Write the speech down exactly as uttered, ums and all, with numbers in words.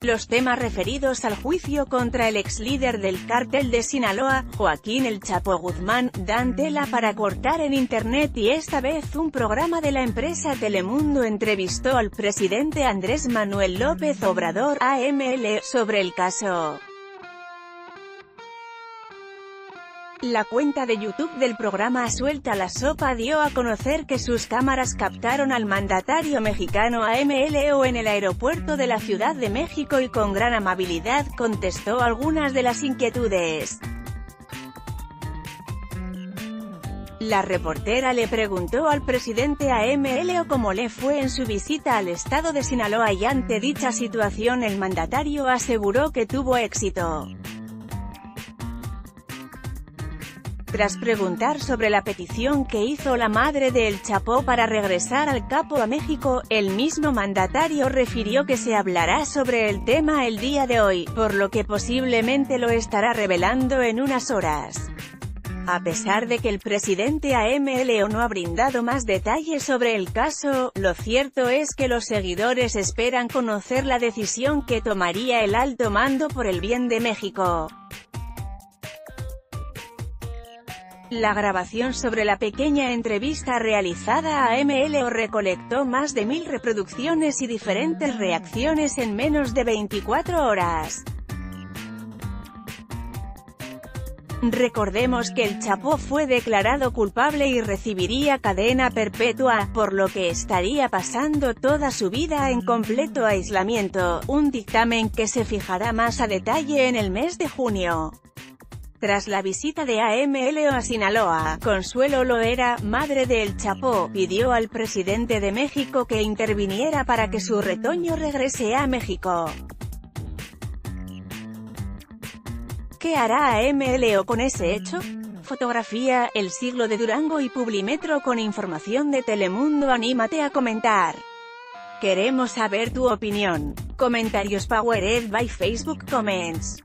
Los temas referidos al juicio contra el ex líder del Cártel de Sinaloa, Joaquín El Chapo Guzmán, dan tela para cortar en internet, y esta vez un programa de la empresa Telemundo entrevistó al presidente Andrés Manuel López Obrador A M L sobre el caso. La cuenta de YouTube del programa Suelta la Sopa dio a conocer que sus cámaras captaron al mandatario mexicano A M L O en el aeropuerto de la Ciudad de México, y con gran amabilidad contestó algunas de las inquietudes. La reportera le preguntó al presidente A M L O cómo le fue en su visita al estado de Sinaloa, y ante dicha situación el mandatario aseguró que tuvo éxito. Tras preguntar sobre la petición que hizo la madre de El Chapo para regresar al Capo a México, el mismo mandatario refirió que se hablará sobre el tema el día de hoy, por lo que posiblemente lo estará revelando en unas horas. A pesar de que el presidente A M L O no ha brindado más detalles sobre el caso, lo cierto es que los seguidores esperan conocer la decisión que tomaría el alto mando por el bien de México. La grabación sobre la pequeña entrevista realizada a A M L O recolectó más de mil reproducciones y diferentes reacciones en menos de veinticuatro horas. Recordemos que El Chapo fue declarado culpable y recibiría cadena perpetua, por lo que estaría pasando toda su vida en completo aislamiento, un dictamen que se fijará más a detalle en el mes de junio. Tras la visita de A M L O a Sinaloa, Consuelo Loera, madre de El Chapo, pidió al presidente de México que interviniera para que su retoño regrese a México. ¿Qué hará A M L O con ese hecho? Fotografía, El Siglo de Durango y Publimetro con información de Telemundo. Anímate a comentar. Queremos saber tu opinión. Comentarios powered by Facebook Comments.